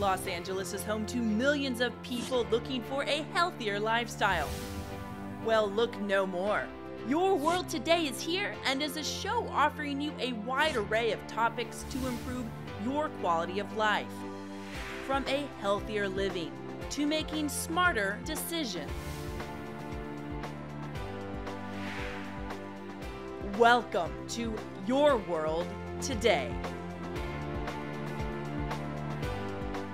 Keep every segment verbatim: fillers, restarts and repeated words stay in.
Los Angeles is home to millions of people looking for a healthier lifestyle. Well, look no more. Your World Today is here and is a show offering you a wide array of topics to improve your quality of life. From a healthier living to making smarter decisions. Welcome to Your World Today.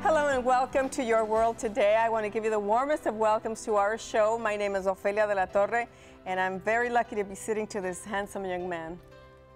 Hello and welcome to Your World Today. I want to give you the warmest of welcomes to our show. My name is Ofelia de la Torre, and I'm very lucky to be sitting to this handsome young man.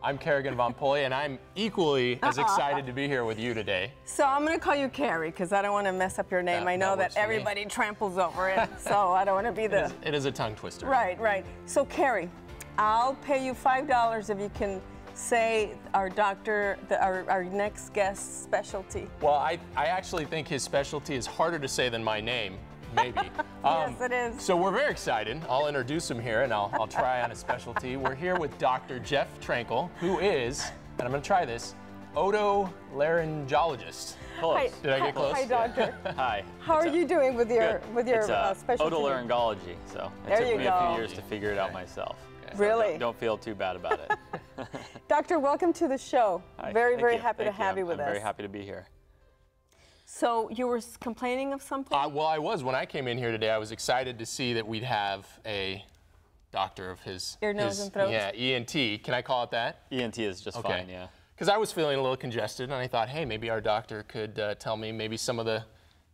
I'm Kerrigan Von Pulley, and I'm equally as excited to be here with you today. So I'm going to call you Kerry because I don't want to mess up your name. That, I know that, that everybody tramples over it, so I don't want to be the... It is, it is a tongue twister. Right, right. So Kerry, I'll pay you five dollars if you can say our doctor, the, our, our next guest's specialty. Well, I, I actually think his specialty is harder to say than my name, maybe. Um, yes, it is. So we're very excited. I'll introduce him here, and I'll, I'll try on a specialty. We're here with Doctor Jeff Trenkle, who is, and I'm going to try this, otolaryngologist. Close. Hi. Did I get close? Hi, doctor. Hi. How it's are up. you doing with your Good. with your it's, uh, uh, specialty? Otolaryngology. So it there took you me go. a few years to figure it out myself. Okay. Really? So don't, don't feel too bad about it. Doctor, welcome to the show. Hi. Very, Thank very you. happy Thank to have you, you with I'm us. I'm very happy to be here. So you were complaining of something? Uh, well, I was. When I came in here today, I was excited to see that we'd have a doctor of his... Ear, nose, his, and throat? Yeah, E N T. Can I call it that? E N T is just okay. fine, yeah. Because I was feeling a little congested, and I thought, hey, maybe our doctor could uh, tell me maybe some of the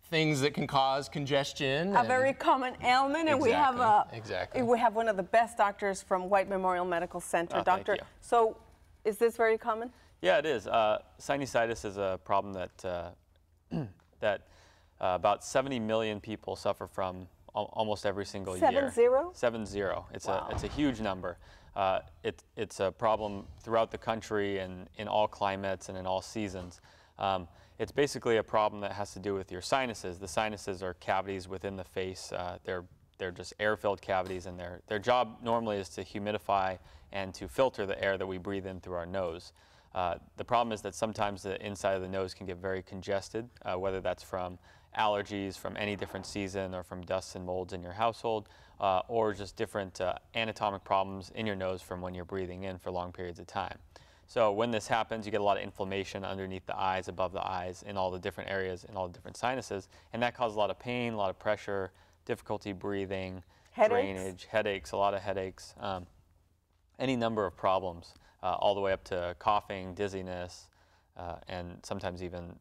things that can cause congestion. A very common ailment, exactly, and we have a exactly. we have one of the best doctors from White Memorial Medical Center, oh, doctor. So, is this very common? Yeah, it is. Uh, sinusitis is a problem that uh, that uh, about seventy million people suffer from al almost every single Seven year. Seven zero. Seven zero. It's wow. a it's a huge number. Uh, it, it's a problem throughout the country and in all climates and in all seasons. Um, it's basically a problem that has to do with your sinuses. The sinuses are cavities within the face. Uh, they're, they're just air-filled cavities, and their, their job normally is to humidify and to filter the air that we breathe in through our nose. Uh, the problem is that sometimes the inside of the nose can get very congested, uh, whether that's from allergies, from any different season, or from dust and molds in your household. Uh, or just different uh, anatomic problems in your nose from when you're breathing in for long periods of time. So when this happens, you get a lot of inflammation underneath the eyes, above the eyes, in all the different areas, in all the different sinuses, and that causes a lot of pain, a lot of pressure, difficulty breathing, headaches. drainage, headaches, a lot of headaches, um, any number of problems, uh, all the way up to coughing, dizziness, uh, and sometimes even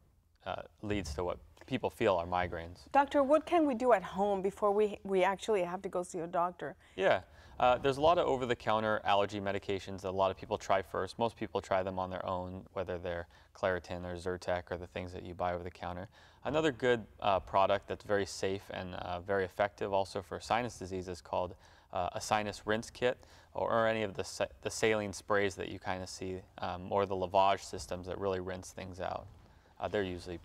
uh, leads to what people feel our migraines. Doctor, what can we do at home before we, we actually have to go see a doctor? Yeah, uh, there's a lot of over-the-counter allergy medications that a lot of people try first. Most people try them on their own, whether they're Claritin or Zyrtec or the things that you buy over-the-counter. Another good uh, product that's very safe and uh, very effective also for sinus disease is called uh, a sinus rinse kit, or, or any of the, sa the saline sprays that you kind of see, um, or the lavage systems that really rinse things out. Uh, they're usually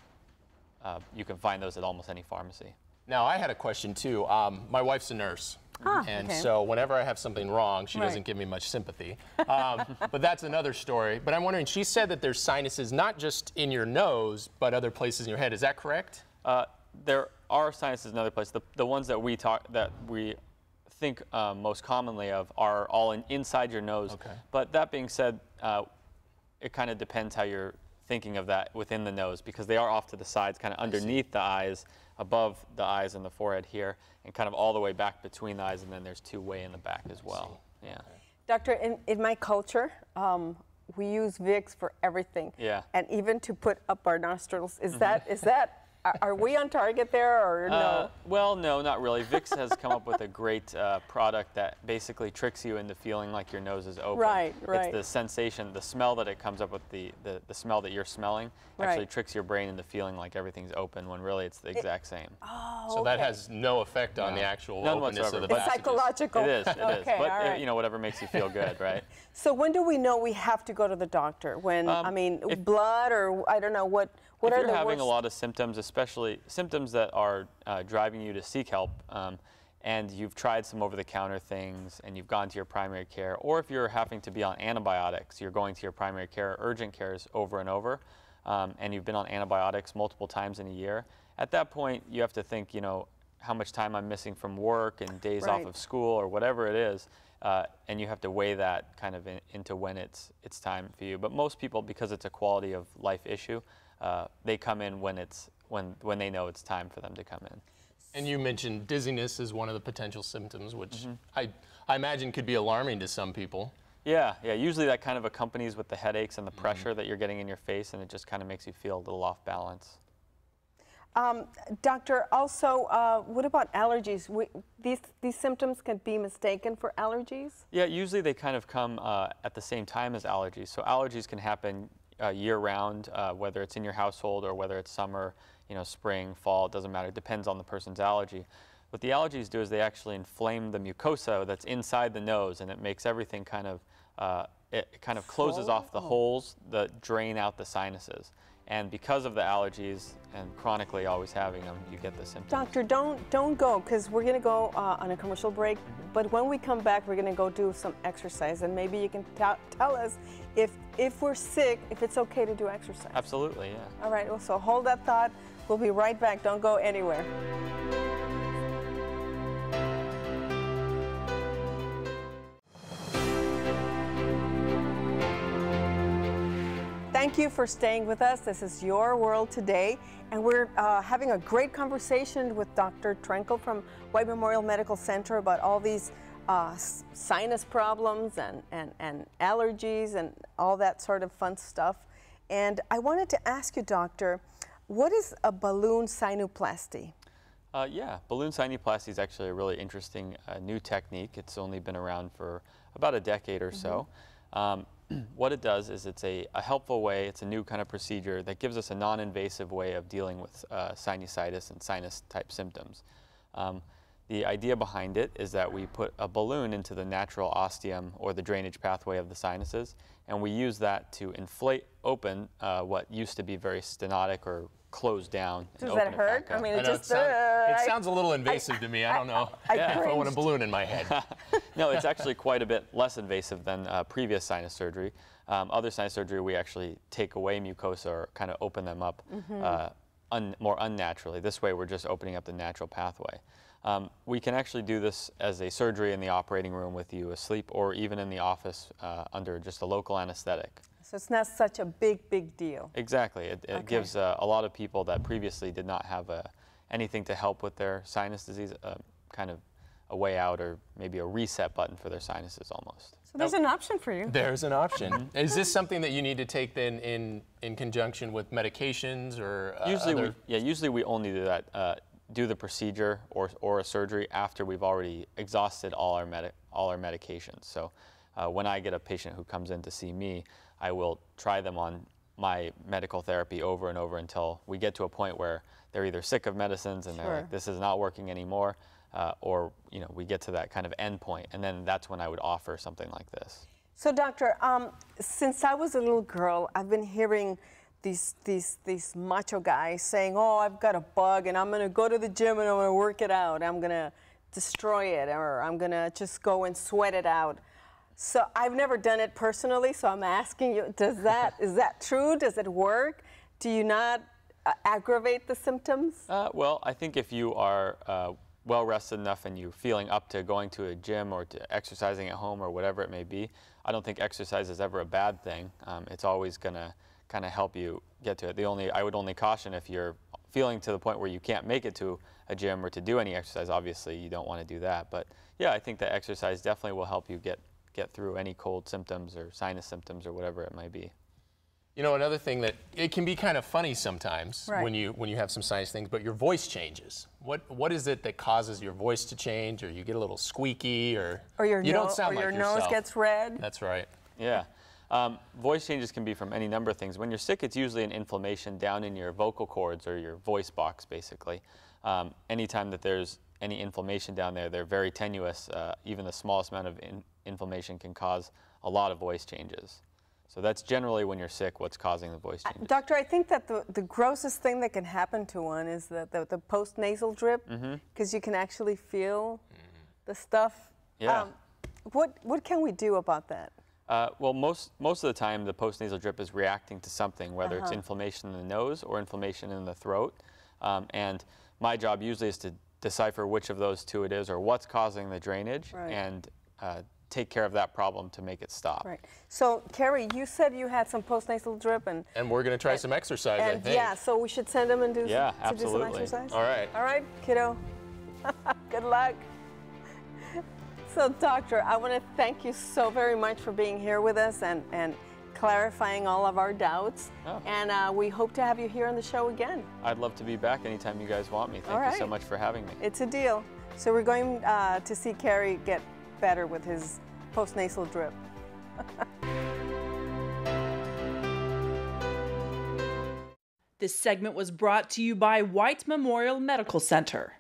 Uh, you can find those at almost any pharmacy. Now, I had a question, too. Um, my wife's a nurse, ah, and okay. so whenever I have something wrong, she right. doesn't give me much sympathy. Um, but that's another story. But I'm wondering, she said that there's sinuses not just in your nose, but other places in your head. Is that correct? Uh, there are sinuses in other places. The, the ones that we talk, that we think uh, most commonly of are all in, inside your nose. Okay. But that being said, uh, it kind of depends how you're thinking of that within the nose, because they are off to the sides, kind of underneath the eyes, above the eyes and the forehead here, and kind of all the way back between the eyes, and then there's two way in the back as well. Yeah. Doctor, in, in my culture, um, we use Vicks for everything. Yeah. And even to put up our nostrils. Is that, is that, are, are we on target there or no? Uh, well, no, not really. Vicks has come up with a great uh, product that basically tricks you into feeling like your nose is open. Right, right. It's the sensation, the smell that it comes up with, the, the, the smell that you're smelling actually right. tricks your brain into feeling like everything's open when really it's the exact it, same. Oh, So okay. that has no effect on no. the actual None openness whatsoever. of the It's passages. psychological. It is, it okay, is. But right. you know, whatever makes you feel good, right? So when do we know we have to go to the doctor? When, um, I mean, if, blood or I don't know what, what if are you're the having worst? a lot of symptoms, especially symptoms that are uh, driving you to seek help, um, and you've tried some over-the-counter things and you've gone to your primary care, or if you're having to be on antibiotics, you're going to your primary care, urgent cares over and over, um, and you've been on antibiotics multiple times in a year, at that point you have to think, you know, how much time I'm missing from work and days right. off of school or whatever it is, uh, and you have to weigh that kind of in, into when it's it's time for you. But most people, because it's a quality of life issue, uh, they come in when it's when when they know it's time for them to come in. And you mentioned dizziness is one of the potential symptoms, which mm-hmm. I, I imagine could be alarming to some people. Yeah, yeah. Usually that kind of accompanies with the headaches and the mm-hmm. pressure that you're getting in your face, and it just kind of makes you feel a little off balance. Um, doctor, also, uh, what about allergies? We, these, these symptoms can be mistaken for allergies? Yeah, usually they kind of come uh, at the same time as allergies. So allergies can happen uh, year-round, uh, whether it's in your household or whether it's summer, you know, spring, fall, it doesn't matter. It depends on the person's allergy. What the allergies do is they actually inflame the mucosa that's inside the nose, and it makes everything kind of, uh, it kind of closes oh. off the holes that drain out the sinuses. And because of the allergies and chronically always having them, you get the symptoms. Doctor, don't don't go, because we're going to go uh, on a commercial break. Mm-hmm. But when we come back, we're going to go do some exercise. And maybe you can tell us if, if we're sick, if it's okay to do exercise. Absolutely, yeah. All right, well, so hold that thought. We'll be right back. Don't go anywhere. Thank you for staying with us. This is Your World Today, and we're uh, having a great conversation with Doctor Trenkle from White Memorial Medical Center about all these uh, sinus problems and, and, and allergies and all that sort of fun stuff. And I wanted to ask you, doctor, what is a balloon sinuplasty? Uh, yeah, balloon sinuplasty is actually a really interesting uh, new technique. It's only been around for about a decade or mm-hmm. so. Um, What it does is it's a, a helpful way, it's a new kind of procedure that gives us a non-invasive way of dealing with uh, sinusitis and sinus type symptoms. Um, the idea behind it is that we put a balloon into the natural ostium or the drainage pathway of the sinuses, and we use that to inflate open uh, what used to be very stenotic or closed down. Does that hurt? I mean, it just it sounds a little invasive to me. I don't know if I want a balloon in my head. No, it's actually quite a bit less invasive than uh, previous sinus surgery. Um, other sinus surgery, we actually take away mucosa or kind of open them up mm-hmm. uh, un more unnaturally. This way, we're just opening up the natural pathway. Um, we can actually do this as a surgery in the operating room with you asleep, or even in the office uh, under just a local anesthetic. So it's not such a big, big deal. Exactly. It, it okay. gives uh, a lot of people that previously did not have uh, anything to help with their sinus disease uh, kind of a way out, or maybe a reset button for their sinuses almost. So there's nope. an option for you. There's an option. Is this something that you need to take then in, in conjunction with medications or uh, usually other? We, yeah, usually we only do that, uh, do the procedure or, or a surgery after we've already exhausted all our, medi all our medications. So uh, when I get a patient who comes in to see me, I will try them on my medical therapy over and over until we get to a point where they're either sick of medicines and sure. they're like, this is not working anymore, uh, or you know, we get to that kind of end point, and then that's when I would offer something like this. So doctor, um, since I was a little girl, I've been hearing these, these, these macho guys saying, oh, I've got a bug and I'm gonna go to the gym and I'm gonna work it out, I'm gonna destroy it, or I'm gonna just go and sweat it out. So I've never done it personally, so I'm asking you, does that, is that true? Does it work? Do you not uh, aggravate the symptoms? Uh, well, I think if you are uh, well rested enough and you're feeling up to going to a gym or to exercising at home or whatever it may be, I don't think exercise is ever a bad thing. Um, it's always going to kind of help you get to it. The only, I would only caution if you're feeling to the point where you can't make it to a gym or to do any exercise, obviously you don't want to do that. But yeah, I think that exercise definitely will help you get get through any cold symptoms or sinus symptoms or whatever it might be. You know, another thing that it can be kind of funny sometimes right. when you when you have some sinus things, but your voice changes. What what is it that causes your voice to change, or you get a little squeaky, or or your you no, don't sound or like your yourself. Nose gets red? That's right. Yeah, um, voice changes can be from any number of things. When you're sick, it's usually an inflammation down in your vocal cords or your voice box, basically. Um, anytime that there's any inflammation down there, they're very tenuous. Uh, even the smallest amount of in inflammation can cause a lot of voice changes. So that's generally when you're sick what's causing the voice changes. Uh, doctor, I think that the, the grossest thing that can happen to one is the, the, the post-nasal drip, because mm-hmm. you can actually feel mm-hmm. the stuff. Yeah. Um, what, what can we do about that? Uh, well, most most of the time, the postnasal drip is reacting to something, whether uh-huh. it's inflammation in the nose or inflammation in the throat. Um, and my job usually is to decipher which of those two it is, or what's causing the drainage, right. and uh, take care of that problem to make it stop. Right. So, Carrie, you said you had some postnasal drip, and and we're going to try and, some exercise. And I think. Yeah, so we should send them and do yeah, some, to do some exercise. All right. All right, kiddo. Good luck. So, doctor, I want to thank you so very much for being here with us and, and clarifying all of our doubts. Oh. And uh, we hope to have you here on the show again. I'd love to be back anytime you guys want me. Thank all right. you so much for having me. It's a deal. So we're going uh, to see Carrie get better with his postnasal drip. This segment was brought to you by White Memorial Medical Center.